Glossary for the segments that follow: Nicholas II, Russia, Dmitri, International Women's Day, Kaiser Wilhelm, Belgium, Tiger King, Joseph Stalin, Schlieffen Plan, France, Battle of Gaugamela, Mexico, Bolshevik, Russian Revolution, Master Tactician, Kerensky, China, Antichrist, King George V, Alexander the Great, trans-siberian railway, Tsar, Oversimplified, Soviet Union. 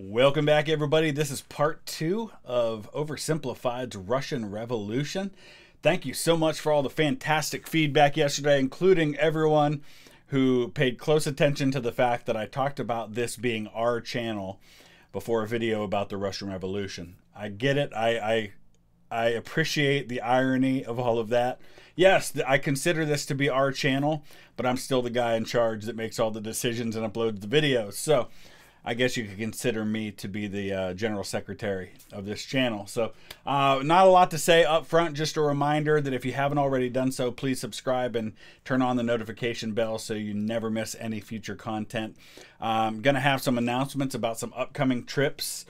Welcome back, everybody. This is part two of Oversimplified's Russian Revolution. Thank you so much for all the fantastic feedback yesterday, including everyone who paid close attention to the fact that I talked about this being our channel before a video about the Russian Revolution. I get it. I appreciate the irony of all of that. Yes, I consider this to be our channel, but I'm still the guy in charge that makes all the decisions and uploads the videos. So I guess you could consider me to be the General Secretary of this channel. So not a lot to say up front, just a reminder that if you haven't already done so, please subscribe and turn on the notification bell so you never miss any future content. I'm going to have some announcements about some upcoming trips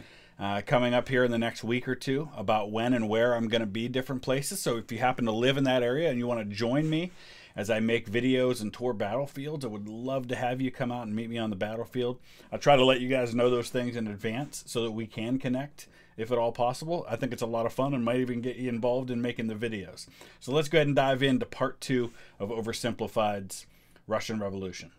coming up here in the next week or two about when and where I'm going to be different places. So if you happen to live in that area and you want to join me as I make videos and tour battlefields, I would love to have you come out and meet me on the battlefield. I'll try to let you guys know those things in advance so that we can connect if at all possible. I think it's a lot of fun and might even get you involved in making the videos. So let's go ahead and dive into part two of Oversimplified's Russian Revolution.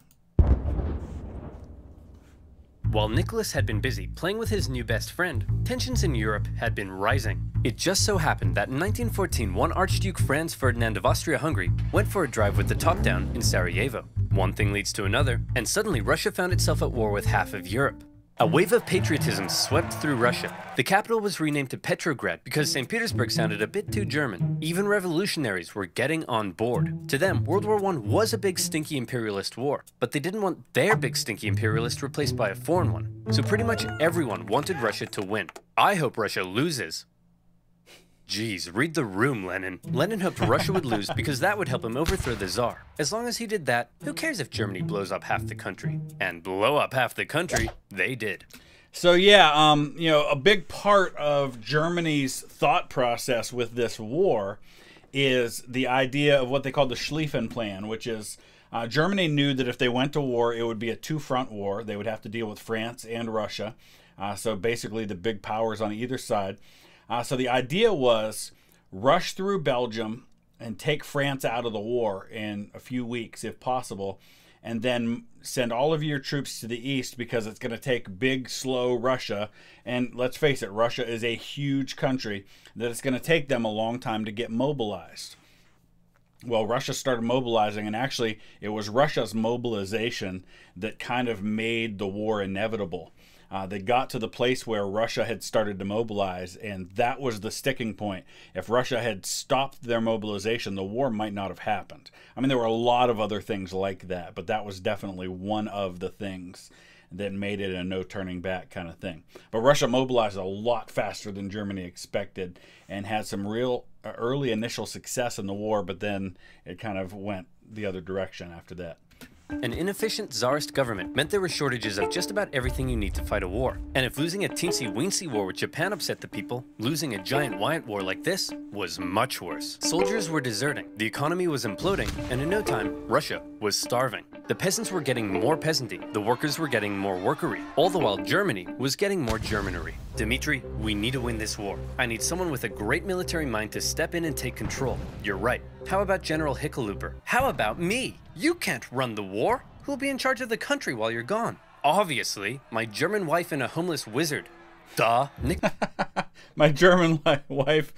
While Nicholas had been busy playing with his new best friend, tensions in Europe had been rising. It just so happened that in 1914, one Archduke Franz Ferdinand of Austria-Hungary went for a drive with the top down in Sarajevo. One thing leads to another, and suddenly Russia found itself at war with half of Europe. A wave of patriotism swept through Russia. The capital was renamed to Petrograd because St. Petersburg sounded a bit too German. Even revolutionaries were getting on board. To them, World War I was a big stinky imperialist war, but they didn't want their big stinky imperialist replaced by a foreign one. So pretty much everyone wanted Russia to win. I hope Russia loses. Geez, read the room, Lenin. Lenin hoped Russia would lose because that would help him overthrow the Tsar. As long as he did that, who cares if Germany blows up half the country? And blow up half the country, they did. So yeah, you know, a big part of Germany's thought process with this war is the idea of what they call the Schlieffen Plan, which is Germany knew that if they went to war, it would be a two-front war. They would have to deal with France and Russia. So basically the big powers on either side. So the idea was rush through Belgium and take France out of the war in a few weeks, if possible, and then send all of your troops to the east because it's going to take big, slow Russia. And let's face it, Russia is a huge country that it's going to take them a long time to get mobilized. Well, Russia started mobilizing, and actually it was Russia's mobilization that kind of made the war inevitable. They got to the place where Russia had started to mobilize, and that was the sticking point. If Russia had stopped their mobilization, the war might not have happened. I mean, there were a lot of other things like that, but that was definitely one of the things that made it a no turning back kind of thing. But Russia mobilized a lot faster than Germany expected and had some real early initial success in the war, but then it kind of went the other direction after that. An inefficient Tsarist government meant there were shortages of just about everything you need to fight a war. And if losing a teensy-weensy war with Japan upset the people, losing a giant Wyatt war like this was much worse. Soldiers were deserting, the economy was imploding, and in no time, Russia was starving. The peasants were getting more peasanty, the workers were getting more workery, all the while Germany was getting more Germanery. Dmitri, we need to win this war. I need someone with a great military mind to step in and take control. You're right. How about General Hickeluber? How about me? You can't run the war. Who'll be in charge of the country while you're gone? Obviously, my German wife and a homeless wizard. Duh. Nick. My German wife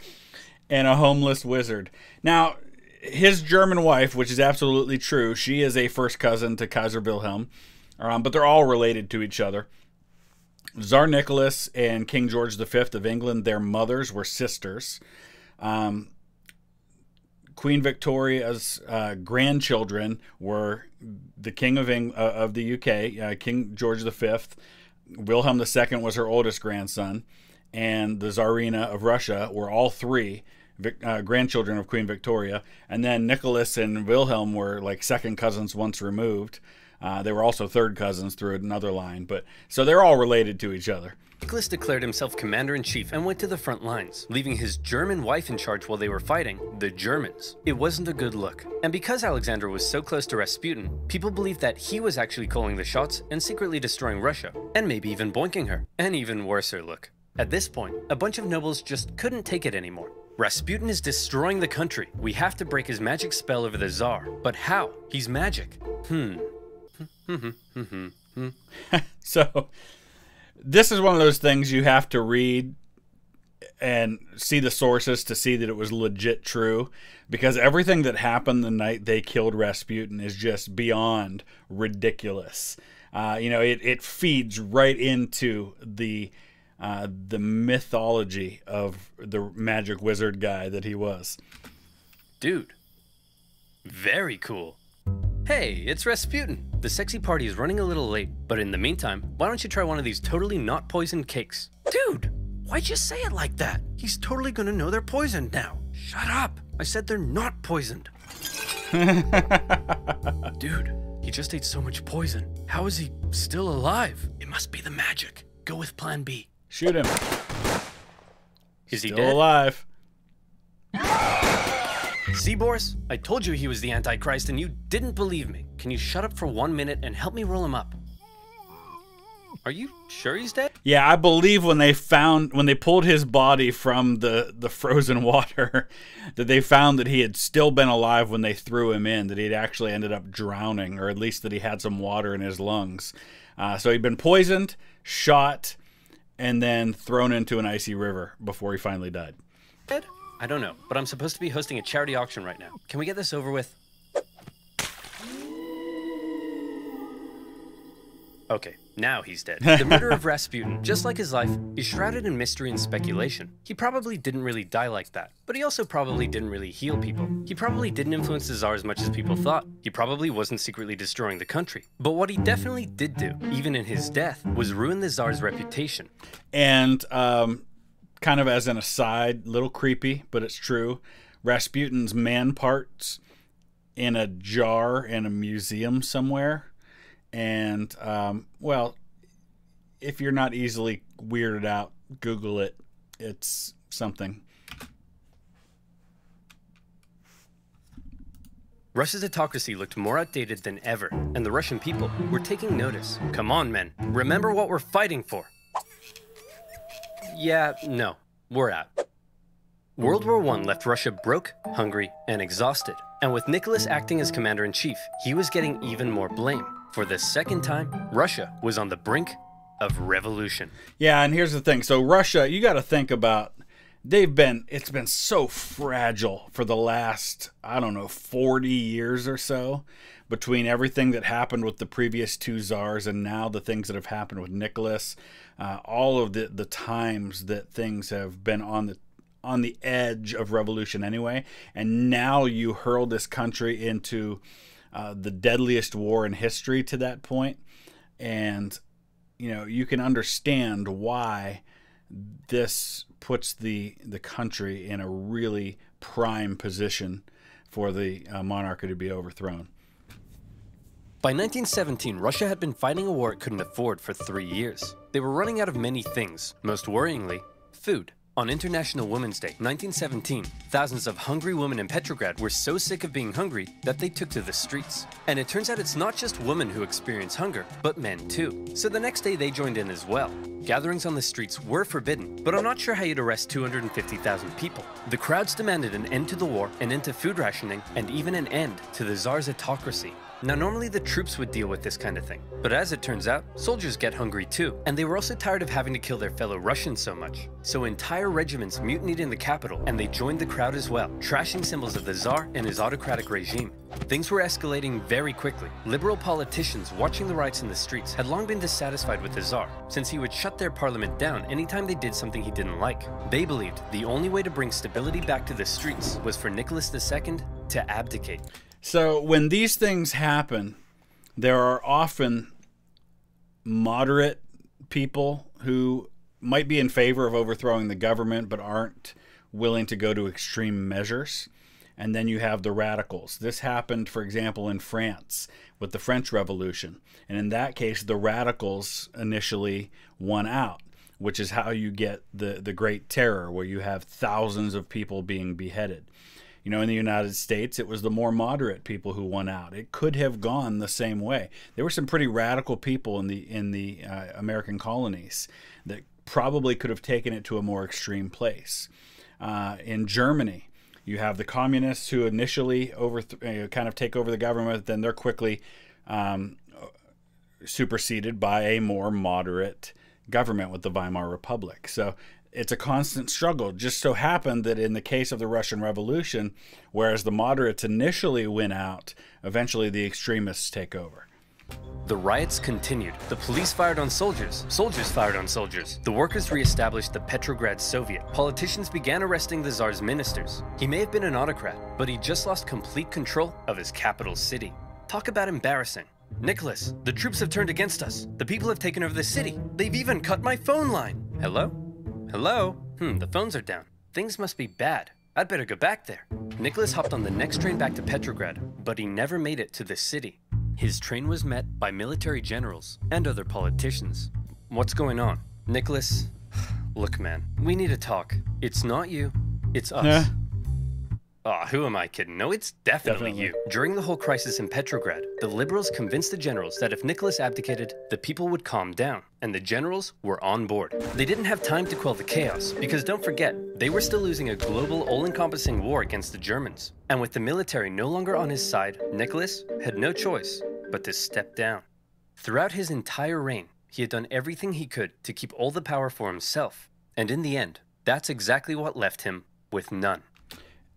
and a homeless wizard. Now, his German wife, which is absolutely true, she is a first cousin to Kaiser Wilhelm, but they're all related to each other. Tsar Nicholas and King George V of England, their mothers were sisters. Queen Victoria's grandchildren were the King of the UK, King George V. Wilhelm II was her oldest grandson, and the Tsarina of Russia were all three grandchildren of Queen Victoria. And then Nicholas and Wilhelm were like second cousins once removed. They were also third cousins through another line, but so they're all related to each other. Nicholas declared himself commander-in-chief and went to the front lines, leaving his German wife in charge while they were fighting the Germans. It wasn't a good look. And because Alexander was so close to Rasputin, people believed that he was actually calling the shots and secretly destroying Russia, and maybe even boinking her. An even worser look. At this point, a bunch of nobles just couldn't take it anymore. Rasputin is destroying the country. We have to break his magic spell over the Tsar. But how? He's magic. So This is one of those things you have to read and see the sources to see that it was legit true, because everything that happened the night they killed Rasputin is just beyond ridiculous. You know, it feeds right into the mythology of the magic wizard guy that he was. Dude, very cool. Hey, it's Rasputin. The sexy party is running a little late, but in the meantime, why don't you try one of these totally not poisoned cakes? Dude, why'd you say it like that? He's totally gonna know they're poisoned now. Shut up. I said they're not poisoned. Dude, he just ate so much poison. How is he still alive? It must be the magic. Go with plan B. Shoot him. Is he dead? Still alive. See, Boris? I told you he was the Antichrist and you didn't believe me. Can you shut up for 1 minute and help me roll him up? Are you sure he's dead? Yeah, I believe when they pulled his body from the frozen water, that they found that he had still been alive when they threw him in, that he'd actually ended up drowning, or at least that he had some water in his lungs. So he'd been poisoned, shot, and then thrown into an icy river before he finally died. Dead? I don't know, but I'm supposed to be hosting a charity auction right now. Can we get this over with? Okay, now he's dead. The murder of Rasputin, just like his life, is shrouded in mystery and speculation. He probably didn't really die like that, but he also probably didn't really heal people. He probably didn't influence the Tsar as much as people thought. He probably wasn't secretly destroying the country. But what he definitely did do, even in his death, was ruin the Tsar's reputation. And, kind of as an aside, little creepy, but it's true. Rasputin's man parts in a jar in a museum somewhere. And, well, if you're not easily weirded out, Google it. It's something. Russia's autocracy looked more outdated than ever, and the Russian people were taking notice. Come on, men. Remember what we're fighting for. Yeah, no, we're out. World War I left Russia broke, hungry, and exhausted. And with Nicholas acting as commander-in-chief, he was getting even more blame. For the second time, Russia was on the brink of revolution. Yeah, and here's the thing. So Russia, you got to think about, it's been so fragile for the last, I don't know, 40 years or so, between everything that happened with the previous two czars and now the things that have happened with Nicholas. All of the times that things have been on the edge of revolution anyway, and now you hurl this country into the deadliest war in history to that point, and you know you can understand why this puts the country in a really prime position for the monarchy to be overthrown. By 1917, Russia had been fighting a war it couldn't afford for 3 years. They were running out of many things, most worryingly, food. On International Women's Day, 1917, thousands of hungry women in Petrograd were so sick of being hungry that they took to the streets. And it turns out it's not just women who experience hunger, but men too. So the next day they joined in as well. Gatherings on the streets were forbidden, but I'm not sure how you'd arrest 250,000 people. The crowds demanded an end to the war, an end to food rationing, and even an end to the Tsar's autocracy. Now, normally the troops would deal with this kind of thing, but as it turns out, soldiers get hungry too, and they were also tired of having to kill their fellow Russians so much. So entire regiments mutinied in the capital, and they joined the crowd as well, trashing symbols of the Tsar and his autocratic regime. Things were escalating very quickly. Liberal politicians watching the riots in the streets had long been dissatisfied with the Tsar, since he would shut their parliament down anytime they did something he didn't like. They believed the only way to bring stability back to the streets was for Nicholas II to abdicate. So when these things happen, there are often moderate people who might be in favor of overthrowing the government but aren't willing to go to extreme measures. And then you have the radicals. This happened, for example, in France with the French Revolution. And in that case, the radicals initially won out, which is how you get the Great Terror, where you have thousands of people being beheaded. You know, in the United States, it was the more moderate people who won out. It could have gone the same way. There were some pretty radical people in the American colonies that probably could have taken it to a more extreme place. In Germany, you have the communists who initially kind of take over the government, then they're quickly superseded by a more moderate government with the Weimar Republic. So it's a constant struggle. Just so happened that in the case of the Russian Revolution, whereas the moderates initially win out, eventually the extremists take over. The riots continued. The police fired on soldiers. Soldiers fired on soldiers. The workers re-established the Petrograd Soviet. Politicians began arresting the Tsar's ministers. He may have been an autocrat, but he just lost complete control of his capital city. Talk about embarrassing. Nicholas, the troops have turned against us. The people have taken over the city. They've even cut my phone line. Hello? Hello? The phones are down. Things must be bad. I'd better go back there. Nicholas hopped on the next train back to Petrograd, but he never made it to the city. His train was met by military generals and other politicians. What's going on? Nicholas, look man, we need to talk. It's not you, it's us. Yeah. Aw, who am I kidding? No, it's definitely you. During the whole crisis in Petrograd, the liberals convinced the generals that if Nicholas abdicated, the people would calm down, and the generals were on board. They didn't have time to quell the chaos, because don't forget, they were still losing a global, all-encompassing war against the Germans. And with the military no longer on his side, Nicholas had no choice but to step down. Throughout his entire reign, he had done everything he could to keep all the power for himself, and in the end, that's exactly what left him with none.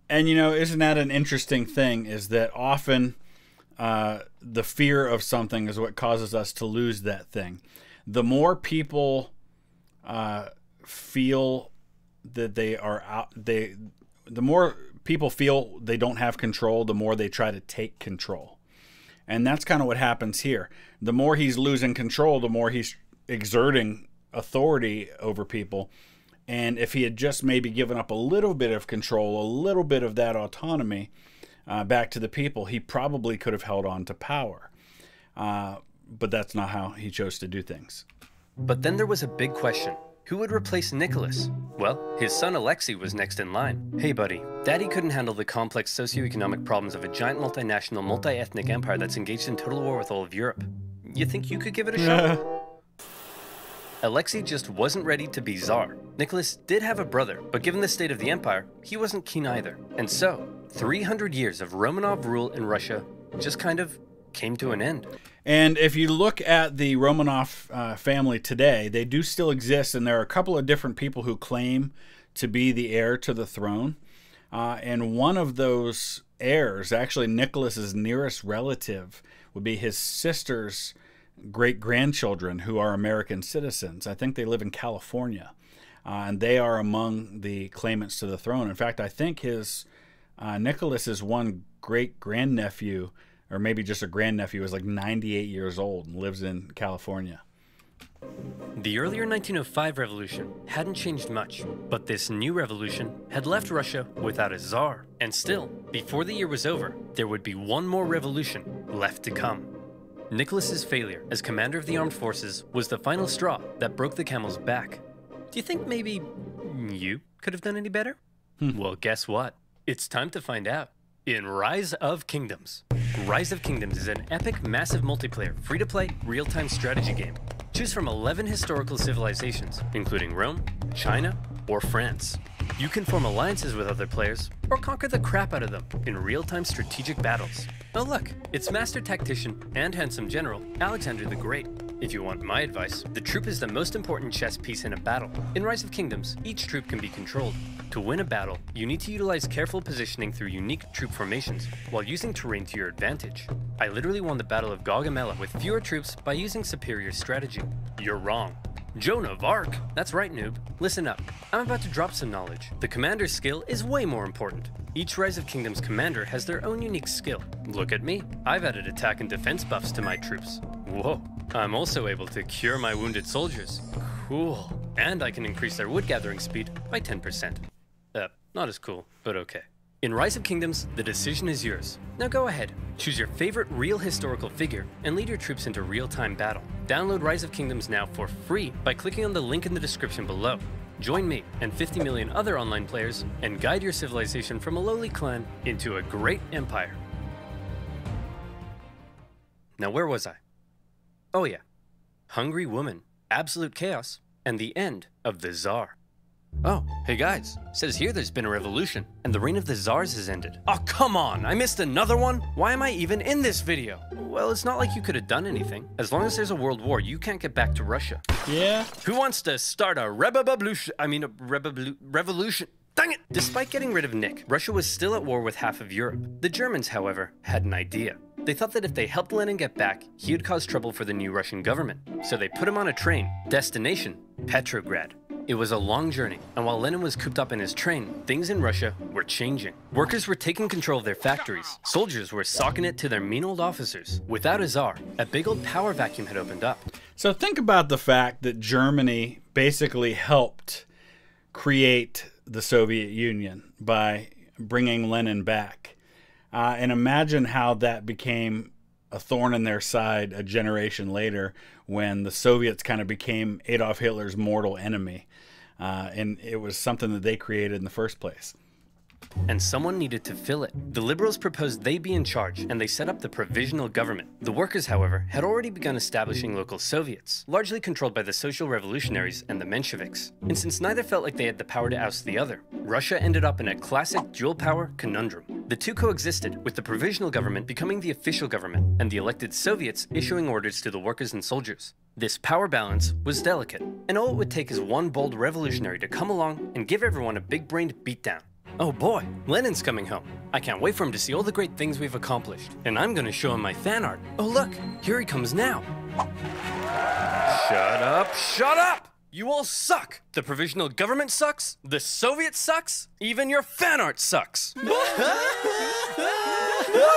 And, you know, isn't that an interesting thing, is that often the fear of something is what causes us to lose that thing. The more people feel that they are out, the more people feel they don't have control, the more they try to take control. And that's kind of what happens here. The more he's losing control, the more he's exerting authority over people. And if he had just maybe given up a little bit of control, a little bit of that autonomy back to the people, he probably could have held on to power. But that's not how he chose to do things. But then there was a big question. Who would replace Nicholas? Well, his son Alexei was next in line. Hey buddy, daddy couldn't handle the complex socioeconomic problems of a giant multinational, multi-ethnic empire that's engaged in total war with all of Europe. You think you could give it a shot? Alexei just wasn't ready to be Tsar. Nicholas did have a brother, but given the state of the empire, he wasn't keen either. And so, 300 years of Romanov rule in Russia just kind of came to an end. And if you look at the Romanov family today, they do still exist, and there are a couple of different people who claim to be the heir to the throne. And one of those heirs, actually Nicholas's nearest relative, would be his sister's great-grandchildren who are American citizens. I think they live in California, and they are among the claimants to the throne. In fact, I think his Nicholas's one great-grandnephew, or maybe just a grandnephew, is like 98 years old and lives in California. The earlier 1905 revolution hadn't changed much, but this new revolution had left Russia without a czar. And still, before the year was over, there would be one more revolution left to come. Nicholas's failure as commander of the armed forces was the final straw that broke the camel's back. Do you think maybe you could have done any better? Well, guess what? It's time to find out in Rise of Kingdoms. Rise of Kingdoms is an epic, massive multiplayer, free-to-play, real-time strategy game. Choose from 11 historical civilizations, including Rome, China, or France. You can form alliances with other players or conquer the crap out of them in real-time strategic battles. Oh look, it's master tactician and handsome general Alexander the Great. If you want my advice, the troop is the most important chess piece in a battle. In Rise of Kingdoms, each troop can be controlled. To win a battle, you need to utilize careful positioning through unique troop formations while using terrain to your advantage. I literally won the Battle of Gaugamela with fewer troops by using superior strategy. You're wrong. Joan of Arc? That's right, noob. Listen up. I'm about to drop some knowledge. The commander's skill is way more important. Each Rise of Kingdoms commander has their own unique skill. Look at me. I've added attack and defense buffs to my troops. Whoa. I'm also able to cure my wounded soldiers. Cool. And I can increase their wood gathering speed by 10%. Not as cool, but okay. In Rise of Kingdoms, the decision is yours. Now go ahead. Choose your favorite real historical figure and lead your troops into real-time battle. Download Rise of Kingdoms now for free by clicking on the link in the description below. Join me and 50 million other online players and guide your civilization from a lowly clan into a great empire. Now where was I? Oh yeah. Hungry woman, absolute chaos, and the end of the Tsar. Oh, hey guys, says here there's been a revolution and the reign of the czars has ended. Oh, come on, I missed another one? Why am I even in this video? Well, it's not like you could have done anything. As long as there's a world war, you can't get back to Russia. Yeah? Who wants to start a revolution? Dang it! Despite getting rid of Nick, Russia was still at war with half of Europe. The Germans, however, had an idea. They thought that if they helped Lenin get back, he would cause trouble for the new Russian government. So they put him on a train. Destination, Petrograd. It was a long journey, and while Lenin was cooped up in his train, things in Russia were changing. Workers were taking control of their factories. Soldiers were socking it to their mean old officers. Without a czar, a big old power vacuum had opened up. So think about the fact that Germany basically helped create the Soviet Union by bringing Lenin back, and imagine how that became a thorn in their side a generation later when the Soviets kind of became Adolf Hitler's mortal enemy, and it was something that they created in the first place. And someone needed to fill it. The liberals proposed they be in charge, and they set up the provisional government. The workers, however, had already begun establishing local Soviets, largely controlled by the social revolutionaries and the Mensheviks. And since neither felt like they had the power to oust the other, Russia ended up in a classic dual power conundrum. The two coexisted, with the provisional government becoming the official government, and the elected Soviets issuing orders to the workers and soldiers. This power balance was delicate, and all it would take is one bold revolutionary to come along and give everyone a big-brained beatdown. Oh boy, Lenin's coming home. I can't wait for him to see all the great things we've accomplished. And I'm gonna show him my fan art. Oh look, here he comes now. Shut up, shut up! You all suck! The provisional government sucks, the Soviet sucks, even your fan art sucks! Why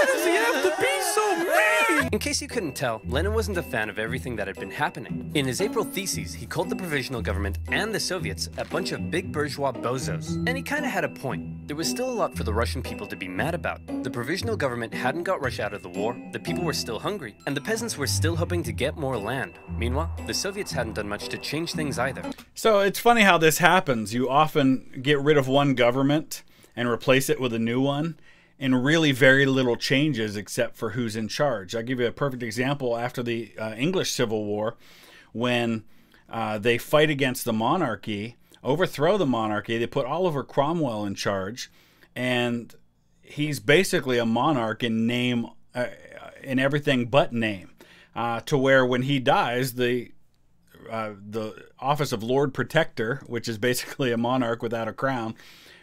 does he have to be so mean? In case you couldn't tell, Lenin wasn't a fan of everything that had been happening. In his April theses, he called the provisional government and the Soviets a bunch of big bourgeois bozos. And he kind of had a point. There was still a lot for the Russian people to be mad about. The provisional government hadn't got Russia out of the war, the people were still hungry, and the peasants were still hoping to get more land. Meanwhile, the Soviets hadn't done much to change things either. So it's funny how this happens. You often get rid of one government and replace it with a new one, and really very little changes except for who's in charge. I'll give you a perfect example after the English Civil War, when they fight against the monarchy, overthrow the monarchy, they put Oliver Cromwell in charge, and he's basically a monarch in name, in everything but name, to where when he dies, the office of Lord Protector, which is basically a monarch without a crown,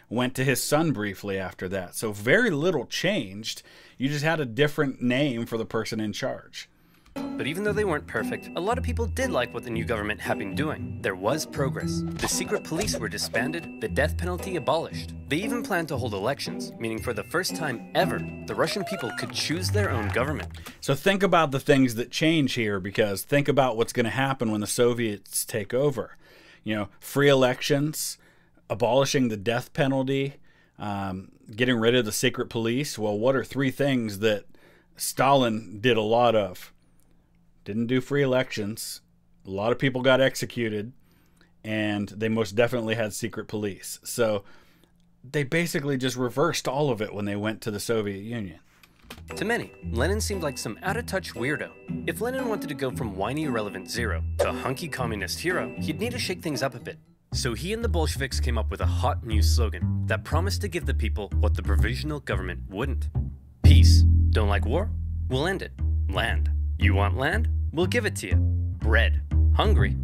went to his son briefly after that. So very little changed. You just had a different name for the person in charge. But even though they weren't perfect, a lot of people did like what the new government had been doing. There was progress. The secret police were disbanded, the death penalty abolished. They even planned to hold elections, meaning for the first time ever, the Russian people could choose their own government. So think about the things that change here, because think about what's going to happen when the Soviets take over. You know, free elections, abolishing the death penalty, getting rid of the secret police. Well, what are three things that Stalin did a lot of? Didn't do free elections. A lot of people got executed, and they most definitely had secret police. So they basically just reversed all of it when they went to the Soviet Union. To many, Lenin seemed like some out-of-touch weirdo. If Lenin wanted to go from whiny irrelevant zero to hunky communist hero, he'd need to shake things up a bit. So he and the Bolsheviks came up with a hot new slogan that promised to give the people what the provisional government wouldn't. Peace. Don't like war? We'll end it. Land. You want land? We'll give it to you. Bread. Hungry?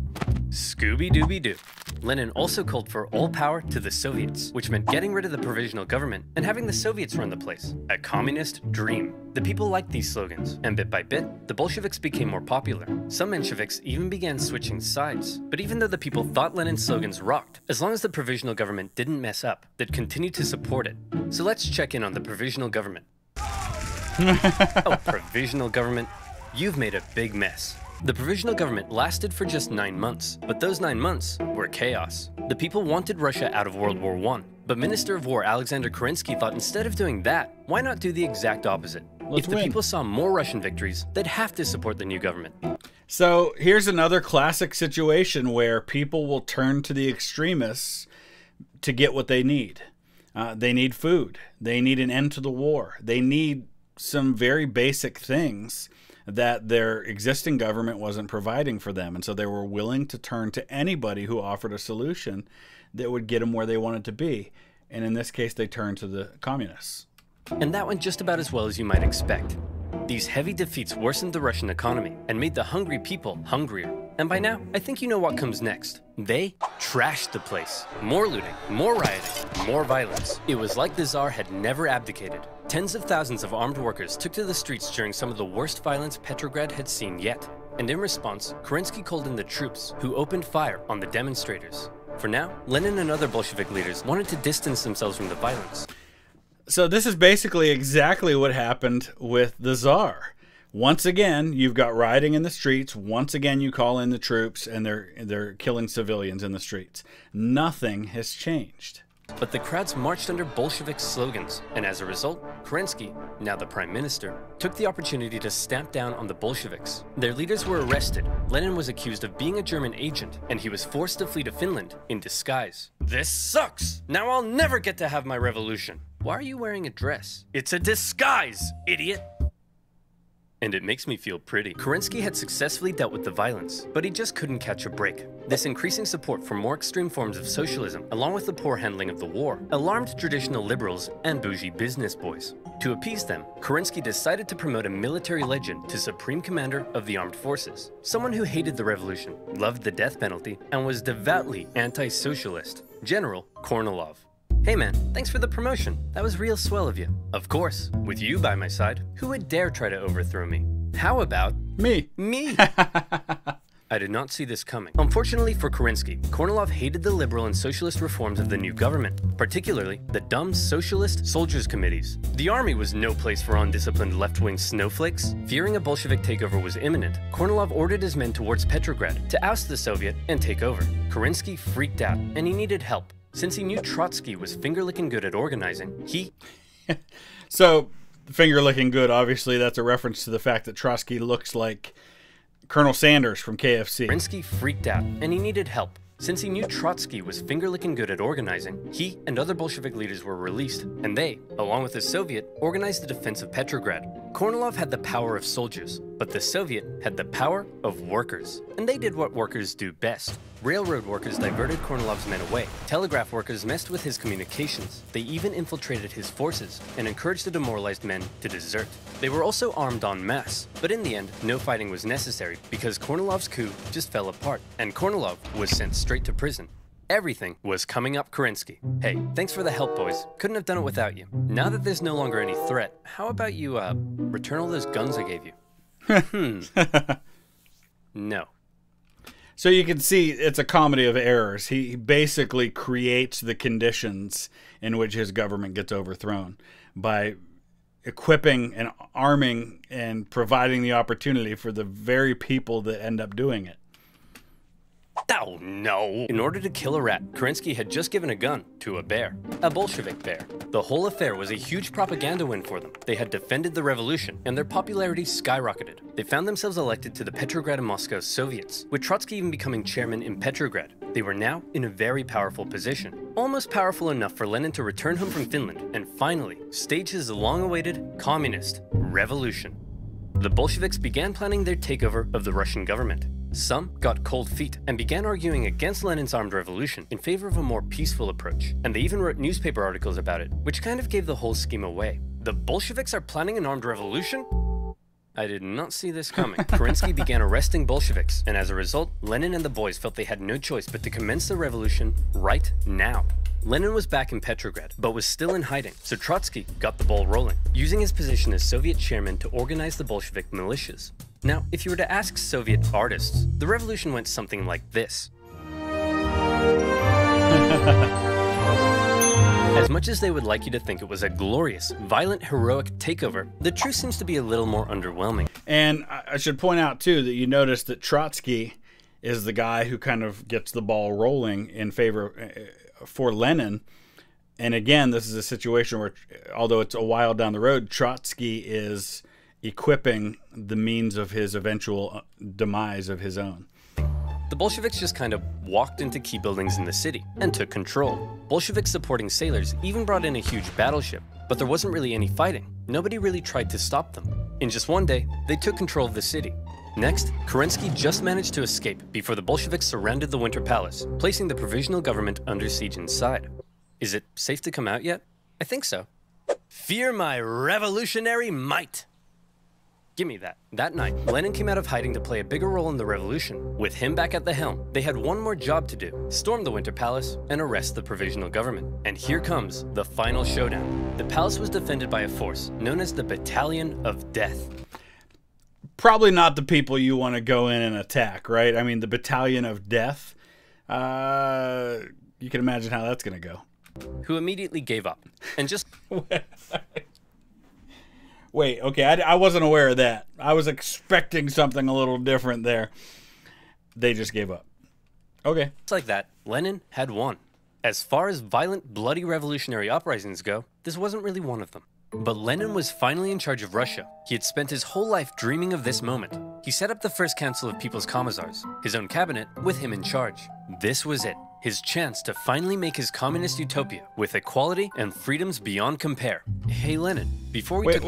Scooby-Dooby-Doo. Lenin also called for all power to the Soviets, which meant getting rid of the provisional government and having the Soviets run the place. A communist dream. The people liked these slogans, and bit by bit, the Bolsheviks became more popular. Some Mensheviks even began switching sides. But even though the people thought Lenin's slogans rocked, as long as the provisional government didn't mess up, they'd continue to support it. So let's check in on the provisional government. Oh, provisional government, you've made a big mess. The provisional government lasted for just 9 months, but those 9 months were chaos. The people wanted Russia out of World War I, but Minister of War Alexander Kerensky thought instead of doing that, why not do the exact opposite? Let's win. If the people saw more Russian victories, they'd have to support the new government. So here's another classic situation where people will turn to the extremists to get what they need. They need food. They need an end to the war. They need some very basic things that their existing government wasn't providing for them. And so they were willing to turn to anybody who offered a solution that would get them where they wanted to be. And in this case, they turned to the communists. And that went just about as well as you might expect. These heavy defeats worsened the Russian economy and made the hungry people hungrier. And by now, I think you know what comes next. They trashed the place. More looting, more rioting, more violence. It was like the Tsar had never abdicated. Tens of thousands of armed workers took to the streets during some of the worst violence Petrograd had seen yet. And in response, Kerensky called in the troops, who opened fire on the demonstrators. For now, Lenin and other Bolshevik leaders wanted to distance themselves from the violence. So this is basically exactly what happened with the Tsar. Once again, you've got rioting in the streets. Once again, you call in the troops, and they're killing civilians in the streets. Nothing has changed. But the crowds marched under Bolshevik slogans, and as a result, Kerensky, now the prime minister, took the opportunity to stamp down on the Bolsheviks. Their leaders were arrested, Lenin was accused of being a German agent, and he was forced to flee to Finland in disguise. This sucks! Now I'll never get to have my revolution! Why are you wearing a dress? It's a disguise, idiot! And it makes me feel pretty. Kerensky had successfully dealt with the violence, but he just couldn't catch a break. This increasing support for more extreme forms of socialism, along with the poor handling of the war, alarmed traditional liberals and bougie business boys. To appease them, Kerensky decided to promote a military legend to Supreme Commander of the Armed Forces, someone who hated the revolution, loved the death penalty, and was devoutly anti-socialist, General Kornilov. Hey man, thanks for the promotion. That was real swell of you. Of course, with you by my side, who would dare try to overthrow me? How about... me. Me! I did not see this coming. Unfortunately for Kerensky, Kornilov hated the liberal and socialist reforms of the new government, particularly the dumb socialist soldiers' committees. The army was no place for undisciplined left-wing snowflakes. Fearing a Bolshevik takeover was imminent, Kornilov ordered his men towards Petrograd to oust the Soviet and take over. Kerensky freaked out, and he needed help. Since he knew Trotsky was finger-licking good at organizing, he... So, finger-licking good, obviously, that's a reference to the fact that Trotsky looks like Colonel Sanders from KFC. Kerensky freaked out, and he needed help. Since he knew Trotsky was finger-licking good at organizing, he and other Bolshevik leaders were released, and they, along with the Soviet, organized the defense of Petrograd. Kornilov had the power of soldiers, but the Soviet had the power of workers. And they did what workers do best. Railroad workers diverted Kornilov's men away. Telegraph workers messed with his communications. They even infiltrated his forces and encouraged the demoralized men to desert. They were also armed en masse, but in the end, no fighting was necessary because Kornilov's coup just fell apart, and Kornilov was sent straight to prison. Everything was coming up Kerensky. Hey, thanks for the help, boys. Couldn't have done it without you. Now that there's no longer any threat, how about you, return all those guns I gave you? No. So you can see it's a comedy of errors. He basically creates the conditions in which his government gets overthrown by equipping and arming and providing the opportunity for the very people that end up doing it. Oh no! In order to kill a rat, Kerensky had just given a gun to a bear. A Bolshevik bear. The whole affair was a huge propaganda win for them. They had defended the revolution, and their popularity skyrocketed. They found themselves elected to the Petrograd and Moscow Soviets, with Trotsky even becoming chairman in Petrograd. They were now in a very powerful position. Almost powerful enough for Lenin to return home from Finland and finally stage his long-awaited communist revolution. The Bolsheviks began planning their takeover of the Russian government. Some got cold feet and began arguing against Lenin's armed revolution in favor of a more peaceful approach, and they even wrote newspaper articles about it, which kind of gave the whole scheme away. The Bolsheviks are planning an armed revolution? I did not see this coming. Kerensky began arresting Bolsheviks, and as a result, Lenin and the boys felt they had no choice but to commence the revolution right now. Lenin was back in Petrograd, but was still in hiding, so Trotsky got the ball rolling, using his position as Soviet chairman to organize the Bolshevik militias. Now, if you were to ask Soviet artists, the revolution went something like this. As much as they would like you to think it was a glorious, violent, heroic takeover, the truth seems to be a little more underwhelming. And I should point out, too, that you notice that Trotsky is the guy who kind of gets the ball rolling in favor for Lenin. And again, this is a situation where, although it's a while down the road, Trotsky is equipping the means of his eventual demise of his own. The Bolsheviks just kind of walked into key buildings in the city and took control. Bolshevik supporting sailors even brought in a huge battleship, but there wasn't really any fighting. Nobody really tried to stop them. In just one day, they took control of the city. Next, Kerensky just managed to escape before the Bolsheviks surrounded the Winter Palace, placing the provisional government under siege inside. Is it safe to come out yet? I think so. Fear my revolutionary might! Give me that. That night, Lenin came out of hiding to play a bigger role in the revolution. With him back at the helm, they had one more job to do: storm the Winter Palace and arrest the provisional government. And here comes the final showdown. The palace was defended by a force known as the Battalion of Death. Probably not the people you want to go in and attack, right? I mean, the Battalion of Death. You can imagine how that's going to go. Who immediately gave up and just... Wait, okay, I wasn't aware of that. I was expecting something a little different there. They just gave up. Okay. Just like that, Lenin had won. As far as violent, bloody revolutionary uprisings go, this wasn't really one of them. But Lenin was finally in charge of Russia. He had spent his whole life dreaming of this moment. He set up the first Council of People's Commissars, his own cabinet with him in charge. This was it, his chance to finally make his communist utopia with equality and freedoms beyond compare. Hey Lenin, before we... Wait,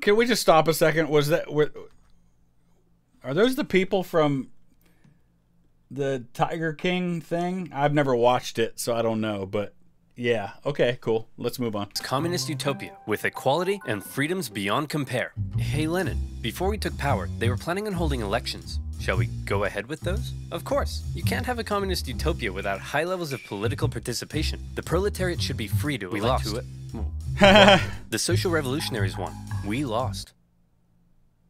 can we just stop a second? Was that... Are those the people from the Tiger King thing? I've never watched it, so I don't know, but... Yeah, okay, cool. Let's move on. Communist utopia with equality and freedoms beyond compare. Hey Lenin, before we took power, they were planning on holding elections. Shall we go ahead with those? Of course. You can't have a communist utopia without high levels of political participation. The proletariat should be free to elect who it. The social revolutionaries won. We lost.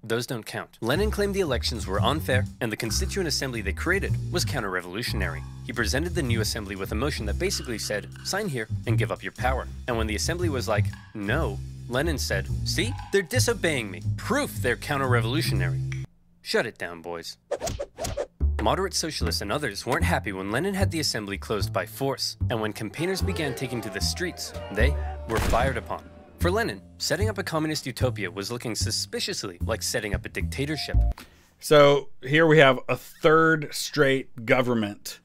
Those don't count. Lenin claimed the elections were unfair, and the Constituent Assembly they created was counter-revolutionary. He presented the new assembly with a motion that basically said, sign here and give up your power. And when the assembly was like, no, Lenin said, see, they're disobeying me. Proof they're counter-revolutionary. Shut it down, boys. Moderate socialists and others weren't happy when Lenin had the assembly closed by force, and when campaigners began taking to the streets, they were fired upon. For Lenin, setting up a communist utopia was looking suspiciously like setting up a dictatorship. So here we have a third straight government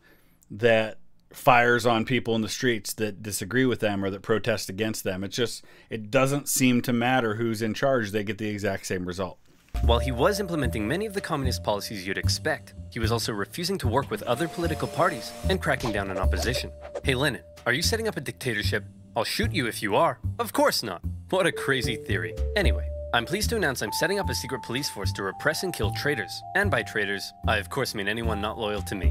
that fires on people in the streets that disagree with them or that protest against them. It's just, it doesn't seem to matter who's in charge. They get the exact same result. While he was implementing many of the communist policies you'd expect, he was also refusing to work with other political parties and cracking down on opposition. Hey Lenin, are you setting up a dictatorship? I'll shoot you if you are. Of course not. What a crazy theory. Anyway, I'm pleased to announce I'm setting up a secret police force to repress and kill traitors. And by traitors, I of course mean anyone not loyal to me.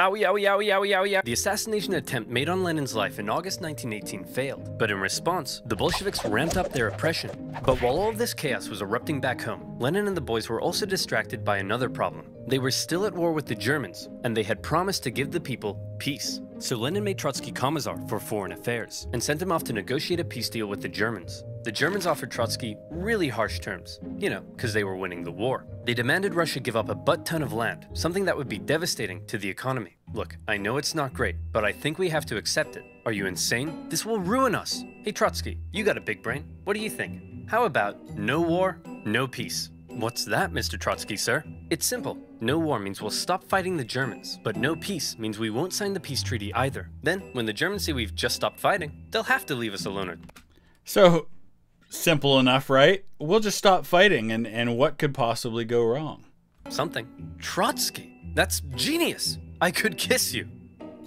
Owie, owie, owie, owie, owie, owie. The assassination attempt made on Lenin's life in August 1918 failed. But in response, the Bolsheviks ramped up their oppression. But while all of this chaos was erupting back home, Lenin and the boys were also distracted by another problem. They were still at war with the Germans, and they had promised to give the people peace. So Lenin made Trotsky Commissar for Foreign Affairs and sent him off to negotiate a peace deal with the Germans. The Germans offered Trotsky really harsh terms, you know, because they were winning the war. They demanded Russia give up a butt-ton of land, something that would be devastating to the economy. Look, I know it's not great, but I think we have to accept it. Are you insane? This will ruin us. Hey Trotsky, you got a big brain. What do you think? How about no war, no peace? What's that, Mr. Trotsky, sir? It's simple. No war means we'll stop fighting the Germans, but no peace means we won't sign the peace treaty either. Then, when the Germans say we've just stopped fighting, they'll have to leave us alone. So, simple enough, right? We'll just stop fighting, and what could possibly go wrong? Something. Trotsky, that's genius. I could kiss you.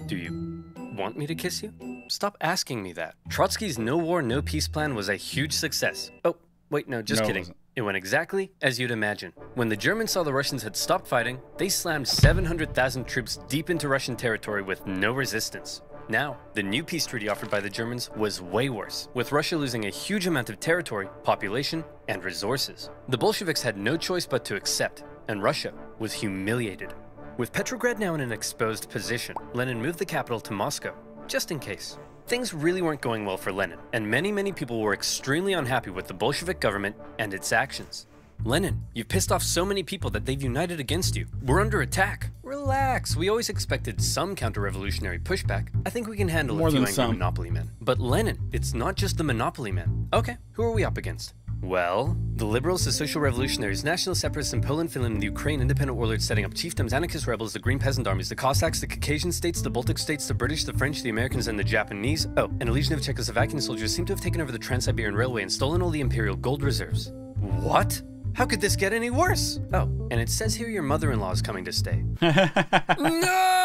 Do you want me to kiss you? Stop asking me that. Trotsky's no war, no peace plan was a huge success. Oh, wait, no, just kidding. It went exactly as you'd imagine. When the Germans saw the Russians had stopped fighting, they slammed 700,000 troops deep into Russian territory with no resistance. Now, the new peace treaty offered by the Germans was way worse, with Russia losing a huge amount of territory, population, and resources. The Bolsheviks had no choice but to accept, and Russia was humiliated. With Petrograd now in an exposed position, Lenin moved the capital to Moscow, just in case. Things really weren't going well for Lenin, and many people were extremely unhappy with the Bolshevik government and its actions. Lenin, you've pissed off so many people that they've united against you. We're under attack. Relax, we always expected some counter-revolutionary pushback. I think we can handle a few angry monopoly men. But Lenin, it's not just the monopoly men. Okay, who are we up against? Well, the liberals, the social revolutionaries, national separatists in Poland, Finland, and the Ukraine, independent warlords setting up chiefdoms, anarchist rebels, the green peasant armies, the Cossacks, the Caucasian states, the Baltic states, the British, the French, the Americans, and the Japanese. Oh, and a legion of Czechoslovakian soldiers seem to have taken over the Trans-Siberian Railway and stolen all the imperial gold reserves. What? How could this get any worse? Oh, and it says here your mother-in-law is coming to stay. No!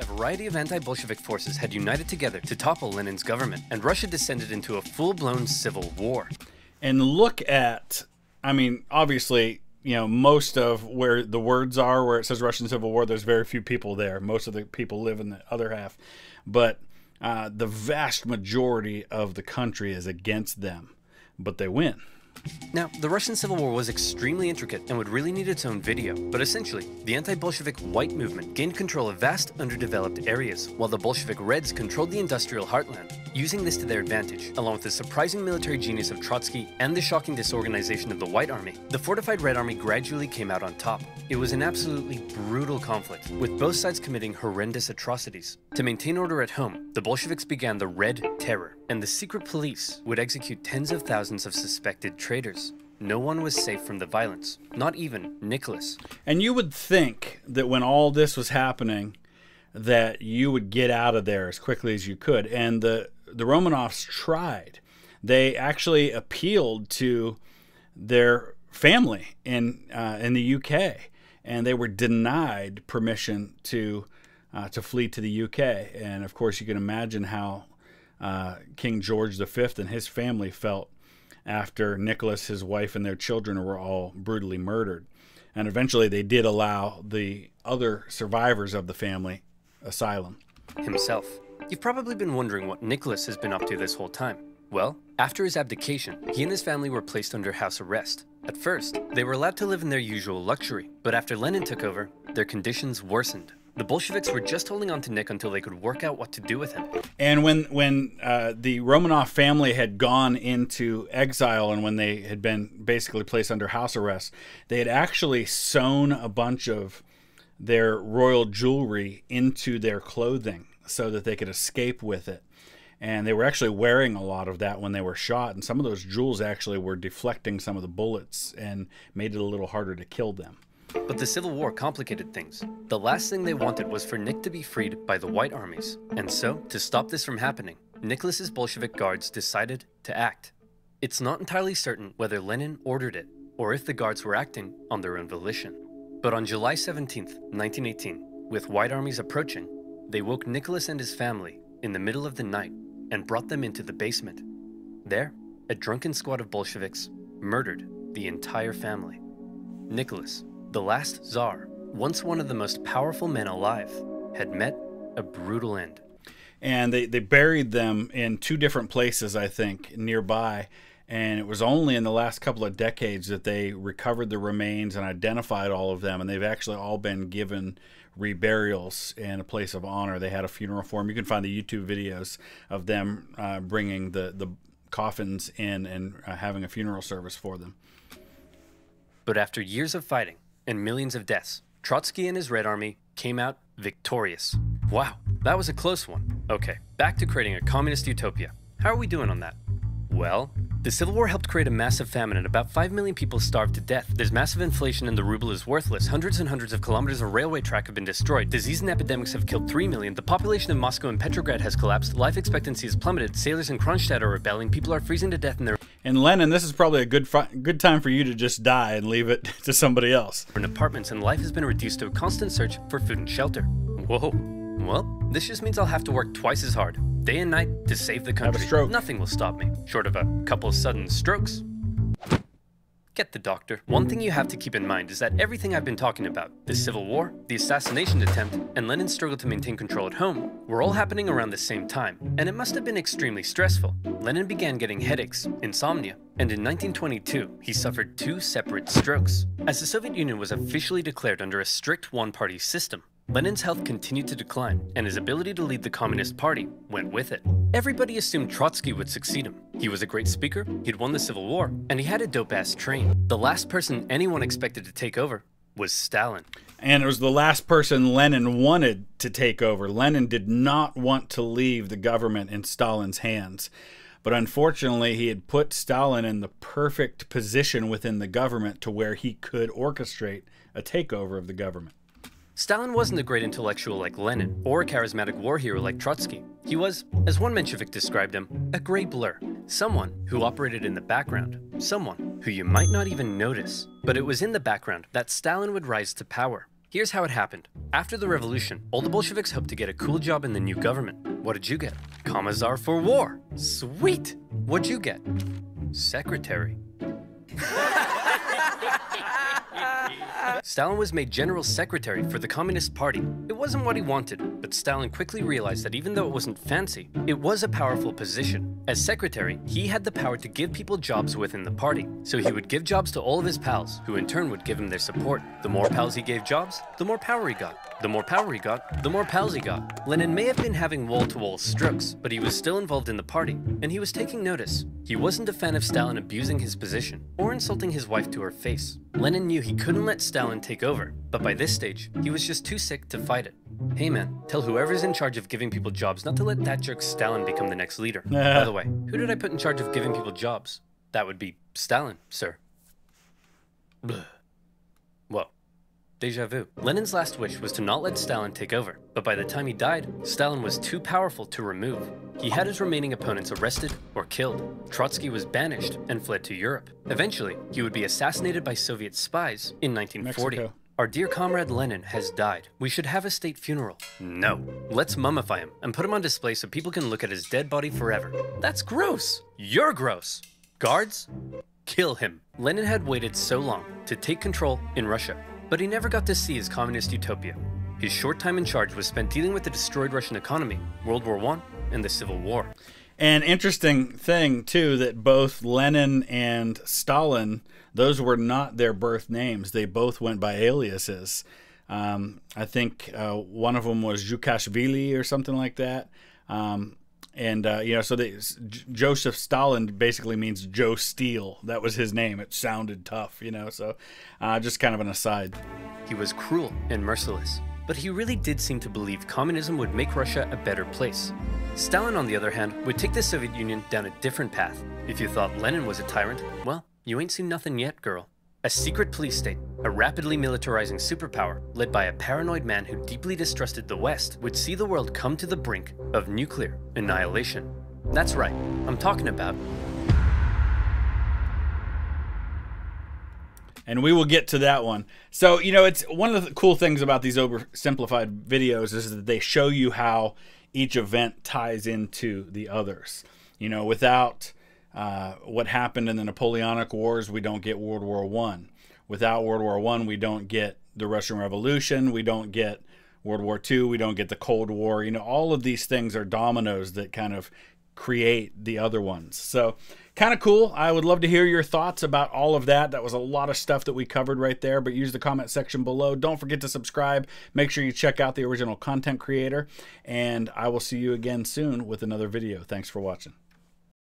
A variety of anti-Bolshevik forces had united together to topple Lenin's government, and Russia descended into a full-blown civil war. And look at, I mean, obviously, you know, most of where the words are, where it says Russian Civil War, there's very few people there. Most of the people live in the other half. But the vast majority of the country is against them, but they win. Now, the Russian Civil War was extremely intricate and would really need its own video, but essentially, the anti-Bolshevik White movement gained control of vast underdeveloped areas, while the Bolshevik Reds controlled the industrial heartland, using this to their advantage. Along with the surprising military genius of Trotsky and the shocking disorganization of the White Army, the fortified Red Army gradually came out on top. It was an absolutely brutal conflict, with both sides committing horrendous atrocities. To maintain order at home, the Bolsheviks began the Red Terror, and the secret police would execute tens of thousands of suspected traitors. No one was safe from the violence, not even Nicholas. And you would think that when all this was happening, that you would get out of there as quickly as you could. And the Romanovs tried. They actually appealed to their family in the UK, and they were denied permission to flee to the UK. And of course, you can imagine how King George V and his family felt after Nicholas, his wife, and their children were all brutally murdered. And eventually they did allow the other survivors of the family asylum. Himself. You've probably been wondering what Nicholas has been up to this whole time. Well, after his abdication, he and his family were placed under house arrest. At first, they were allowed to live in their usual luxury, but after Lenin took over, their conditions worsened. The Bolsheviks were just holding on to Nick until they could work out what to do with him. And when the Romanov family had gone into exile and when they had been basically placed under house arrest, they had actually sewn a bunch of their royal jewelry into their clothing so that they could escape with it. And they were actually wearing a lot of that when they were shot. And some of those jewels actually were deflecting some of the bullets and made it a little harder to kill them. But the Civil War complicated things. The last thing they wanted was for Nick to be freed by the White Armies. And so, to stop this from happening, Nicholas's Bolshevik guards decided to act. It's not entirely certain whether Lenin ordered it, or if the guards were acting on their own volition. But on July 17th, 1918, with White Armies approaching, they woke Nicholas and his family in the middle of the night and brought them into the basement. There, a drunken squad of Bolsheviks murdered the entire family. Nicholas, the last Tsar, once one of the most powerful men alive, had met a brutal end. And they buried them in two different places, I think, nearby. And it was only in the last couple of decades that they recovered the remains and identified all of them. And they've actually all been given reburials in a place of honor. They had a funeral for them. You can find the YouTube videos of them bringing the coffins in and having a funeral service for them. But after years of fighting, and millions of deaths, Trotsky and his Red Army came out victorious. Wow, that was a close one. Okay, back to creating a communist utopia. How are we doing on that? Well, the Civil War helped create a massive famine and about 5 million people starved to death. There's massive inflation and the ruble is worthless. Hundreds and hundreds of kilometers of railway track have been destroyed. Disease and epidemics have killed 3 million. The population of Moscow and Petrograd has collapsed. Life expectancy has plummeted. Sailors in Kronstadt are rebelling. People are freezing to death in their... And Lenin, this is probably a good time for you to just die and leave it to somebody else. ...in apartments, and life has been reduced to a constant search for food and shelter. Whoa. Well, this just means I'll have to work twice as hard, day and night, to save the country. Have a stroke. Nothing will stop me, short of a couple sudden strokes. Get the doctor. One thing you have to keep in mind is that everything I've been talking about, the Civil War, the assassination attempt, and Lenin's struggle to maintain control at home, were all happening around the same time, and it must have been extremely stressful. Lenin began getting headaches, insomnia, and in 1922, he suffered 2 separate strokes. As the Soviet Union was officially declared under a strict one-party system, Lenin's health continued to decline, and his ability to lead the Communist Party went with it. Everybody assumed Trotsky would succeed him. He was a great speaker, he'd won the Civil War, and he had a dope-ass train. The last person anyone expected to take over was Stalin. And it was the last person Lenin wanted to take over. Lenin did not want to leave the government in Stalin's hands. But unfortunately, he had put Stalin in the perfect position within the government to where he could orchestrate a takeover of the government. Stalin wasn't a great intellectual like Lenin, or a charismatic war hero like Trotsky. He was, as one Menshevik described him, a gray blur. Someone who operated in the background. Someone who you might not even notice. But it was in the background that Stalin would rise to power. Here's how it happened. After the revolution, all the Bolsheviks hoped to get a cool job in the new government. What did you get? Commissar for war. Sweet. What'd you get? Secretary. Stalin was made General Secretary for the Communist Party. It wasn't what he wanted, but Stalin quickly realized that even though it wasn't fancy, it was a powerful position. As secretary, he had the power to give people jobs within the party, so he would give jobs to all of his pals, who in turn would give him their support. The more pals he gave jobs, the more power he got. The more power he got, the more pals he got. Lenin may have been having wall-to-wall strokes, but he was still involved in the party, and he was taking notice. He wasn't a fan of Stalin abusing his position or insulting his wife to her face. Lenin knew he couldn't let Stalin take over, but by this stage, he was just too sick to fight it. Hey man, tell whoever's in charge of giving people jobs not to let that jerk Stalin become the next leader. By the way, who did I put in charge of giving people jobs? That would be Stalin, sir. Blech. Whoa. Deja vu. Lenin's last wish was to not let Stalin take over, but by the time he died, Stalin was too powerful to remove. He had his remaining opponents arrested or killed. Trotsky was banished and fled to Europe. Eventually, he would be assassinated by Soviet spies in 1940. Mexico. Our dear comrade Lenin has died. We should have a state funeral. No. Let's mummify him and put him on display so people can look at his dead body forever. That's gross. You're gross. Guards, kill him. Lenin had waited so long to take control in Russia, but he never got to see his communist utopia. His short time in charge was spent dealing with the destroyed Russian economy, World War I, and the Civil War. An interesting thing, too, that both Lenin and Stalin, those were not their birth names. They both went by aliases. I think one of them was Zhukashvili or something like that. You know, so Joseph Stalin basically means Joe Steele. That was his name. It sounded tough, you know, so just kind of an aside. He was cruel and merciless, but he really did seem to believe communism would make Russia a better place. Stalin, on the other hand, would take the Soviet Union down a different path. If you thought Lenin was a tyrant, well, you ain't seen nothing yet, girl. A secret police state, a rapidly militarizing superpower, led by a paranoid man who deeply distrusted the West, would see the world come to the brink of nuclear annihilation. That's right, I'm talking about... And we will get to that one. So, you know, it's one of the cool things about these oversimplified videos is that they show you how each event ties into the others. You know, without what happened in the Napoleonic Wars, we don't get World War I. Without World War I, we don't get the Russian Revolution. We don't get World War II. We don't get the Cold War. You know, all of these things are dominoes that kind of create the other ones. So kind of cool. I would love to hear your thoughts about all of that. That was a lot of stuff that we covered right there, but use the comment section below. Don't forget to subscribe. Make sure you check out the original content creator, and I will see you again soon with another video. Thanks for watching.